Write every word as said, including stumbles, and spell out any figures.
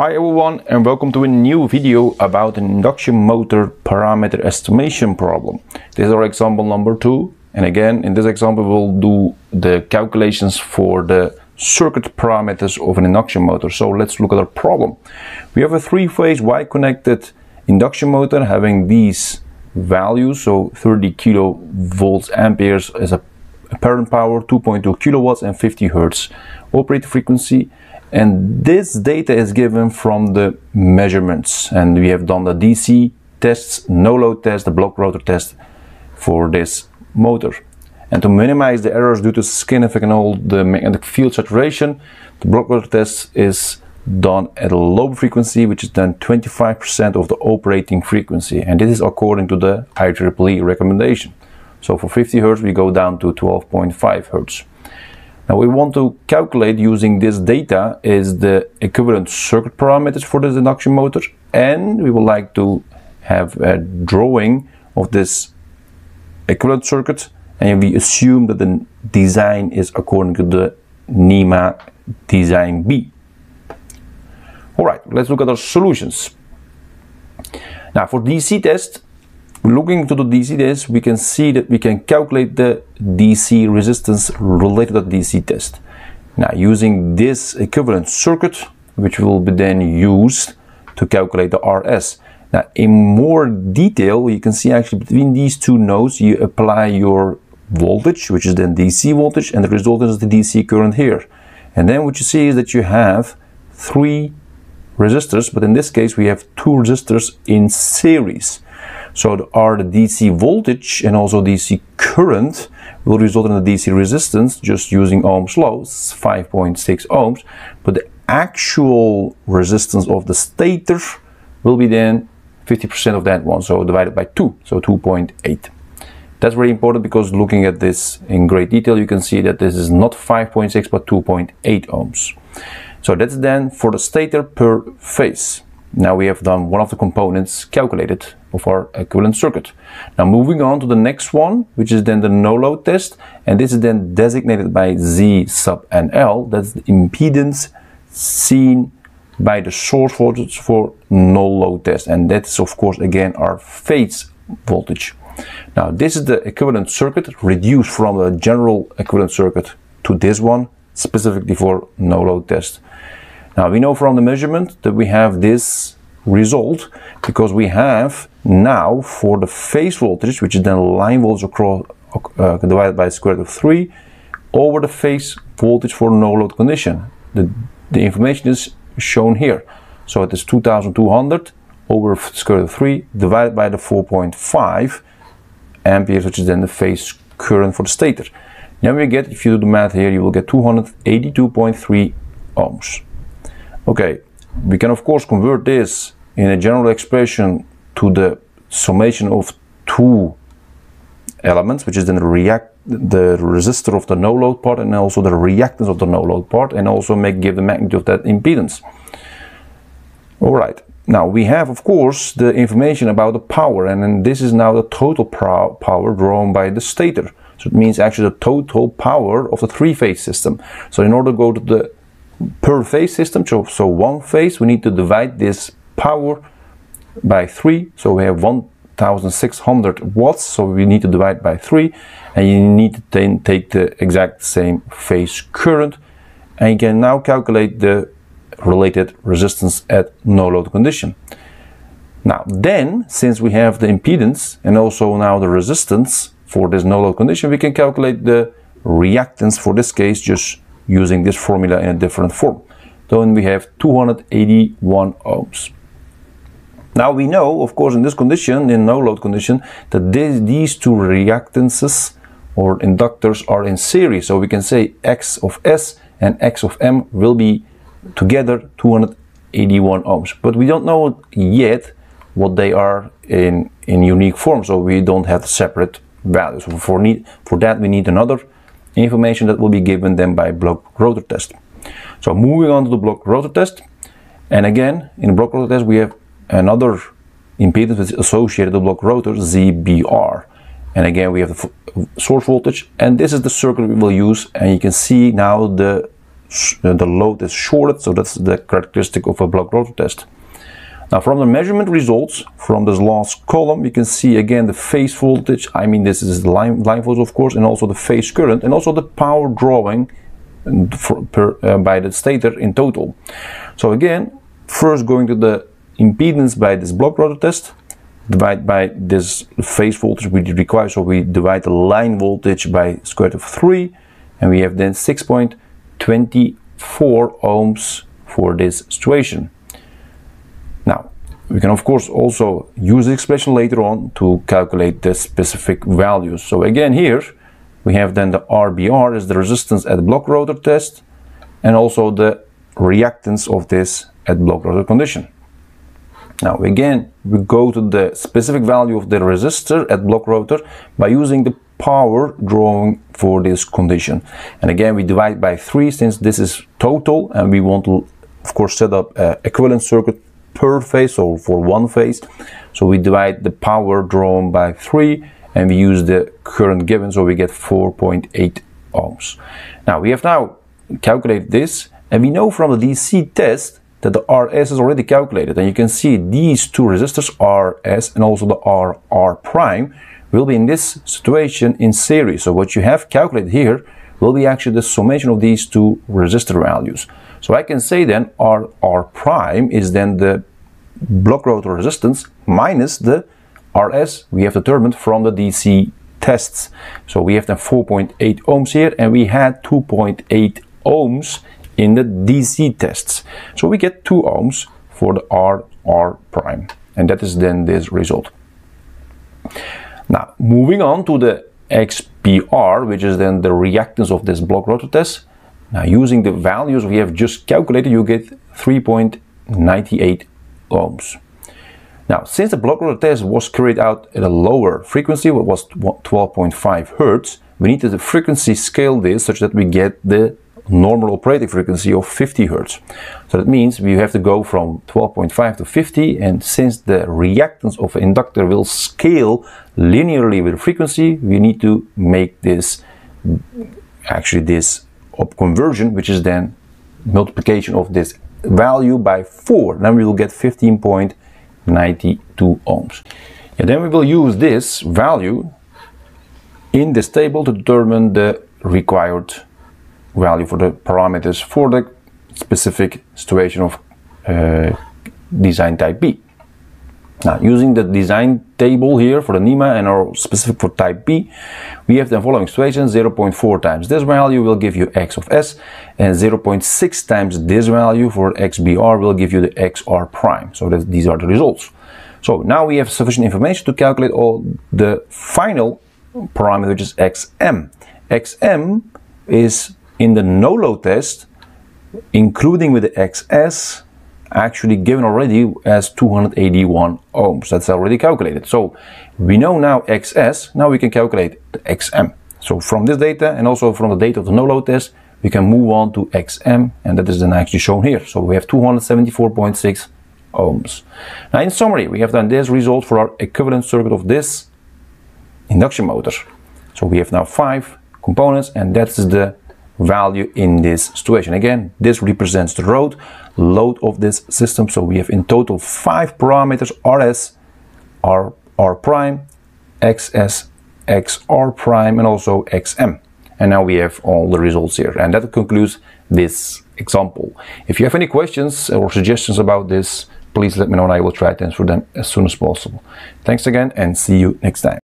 Hi everyone, and welcome to a new video about an induction motor parameter estimation problem. This is our example number two, and again in this example we'll do the calculations for the circuit parameters of an induction motor. So let's look at our problem. We have a three-phase Y-connected induction motor having these values, so thirty kilovolts amperes as a apparent power, two point two kilowatts and fifty hertz operating frequency. And this data is given from the measurements, and we have done the D C tests, no load test, the block rotor test for this motor. And to minimize the errors due to significant old the magnetic field saturation, the block rotor test is done at a low frequency, which is then twenty-five percent of the operating frequency, and this is according to the I E E E recommendation. So for fifty hertz we go down to twelve point five hertz. Now we want to calculate using this data is the equivalent circuit parameters for this induction motor, and we would like to have a drawing of this equivalent circuit, and we assume that the design is according to the NEMA design B. Alright, let's look at our solutions. Now for D C test, looking to the D C test, we can see that we can calculate the D C resistance related to the D C test. Now using this equivalent circuit, which will be then used to calculate the R S. Now in more detail, you can see actually between these two nodes you apply your voltage, which is then D C voltage, and the resultant is the D C current here. And then what you see is that you have three resistors, but in this case we have two resistors in series. So the R, the D C voltage and also D C current will result in a D C resistance just using Ohm's law, five point six ohms, but the actual resistance of the stator will be then fifty percent of that one, so divided by two, so two point eight. That's very important because looking at this in great detail, you can see that this is not five point six but two point eight ohms. So that's then for the stator per phase. Now we have done one of the components calculated of our equivalent circuit. Now moving on to the next one, which is then the no load test, and this is then designated by Z sub N L. That's the impedance seen by the source voltage for no load test, and that's of course again our phase voltage. Now this is the equivalent circuit reduced from the general equivalent circuit to this one specifically for no load test. Now we know from the measurement that we have this result because we have now for the phase voltage, which is then line voltage across, uh, divided by the square root of three over the phase voltage for no load condition. The, the information is shown here. So it is two thousand two hundred over the square root of three divided by the four point five amperes, which is then the phase current for the stator. Now we get, if you do the math here, you will get two hundred eighty-two point three ohms. Okay, we can of course convert this in a general expression to the summation of two elements, which is then the, react the resistor of the no load part and also the reactance of the no load part, and also make give the magnitude of that impedance. Alright, now we have of course the information about the power, and then this is now the total power drawn by the stator. So it means actually the total power of the three-phase system. So in order to go to the per phase system, so, so one phase, we need to divide this power by three, so we have one thousand six hundred watts, so we need to divide by three, and you need to then take the exact same phase current, and you can now calculate the related resistance at no load condition. Now then, since we have the impedance and also now the resistance for this no load condition, we can calculate the reactance for this case just using this formula in a different form. Then we have two hundred eighty-one ohms. Now we know, of course, in this condition, in no load condition, that this, these two reactances or inductors are in series. So we can say X of S and X of M will be together two hundred eighty-one ohms. But we don't know yet what they are in, in unique form, so we don't have separate values. For, need, for that we need another information that will be given then by block rotor test. So moving on to the block rotor test, and again in the block rotor test we have another impedance that's associated to block rotor, Z B R, and again we have the source voltage, and this is the circuit we will use, and you can see now the the load is shorted. So that's the characteristic of a block rotor test. Now, from the measurement results, from this last column, you can see again the phase voltage. I mean, this is the line, line voltage, of course, and also the phase current, and also the power drawing for, per, uh, by the stator in total. So again, first going to the impedance by this block rotor test, divide by this phase voltage we require. So we divide the line voltage by square root of three, and we have then six point two four ohms for this situation. Now, we can of course also use the expression later on to calculate the specific values. So again, here we have then the R B R is the resistance at block rotor test, and also the reactance of this at block rotor condition. Now again, we go to the specific value of the resistor at block rotor by using the power drawing for this condition. And again, we divide by three, since this is total, and we want to of course set up an equivalent circuit per phase or for one phase. So we divide the power drawn by three, and we use the current given, so we get four point eight ohms. Now we have now calculated this, and we know from the D C test that the R S is already calculated, and you can see these two resistors, R S and also the R R prime, will be in this situation in series. So what you have calculated here will be actually the summation of these two resistor values. So I can say then R R prime is then the block rotor resistance minus the R S we have determined from the D C tests. So we have then four point eight ohms here, and we had two point eight ohms in the D C tests. So we get two ohms for the R R prime, and that is then this result. Now, moving on to the X P R, which is then the reactance of this block rotor test. Now, using the values we have just calculated, you get three point nine eight ohms. Now, since the block rotor test was carried out at a lower frequency, what was twelve point five hertz, we need to frequency scale this such that we get the normal operating frequency of fifty hertz. So that means we have to go from twelve point five to fifty, and since the reactance of an inductor will scale linearly with frequency, we need to make this actually this up conversion, which is then multiplication of this value by four. Then we will get fifteen point nine two ohms, and then we will use this value in this table to determine the required value for the parameters for the specific situation of uh, design type B. Now, using the design table here for the NEMA and our specific for type B, we have the following situation. zero point four times this value will give you X of S, and zero point six times this value for X B R will give you the X R prime. So that these are the results. So now we have sufficient information to calculate all the final parameter, which is X M. X M is in the no-load test, including with the X S, actually given already as two hundred eighty-one ohms. That's already calculated. So we know now X S, now we can calculate the X M. So from this data, and also from the data of the no-load test, we can move on to X M, and that is then actually shown here. So we have two hundred seventy-four point six ohms. Now, in summary, we have done this result for our equivalent circuit of this induction motor. So we have now five components, and that is the value in this situation. Again, this represents the road load of this system. So we have in total five parameters: R S, R, R prime, X S, X R prime, and also X M. And now we have all the results here, and that concludes this example. If you have any questions or suggestions about this, please let me know, and I will try to answer them as soon as possible. Thanks again, and see you next time.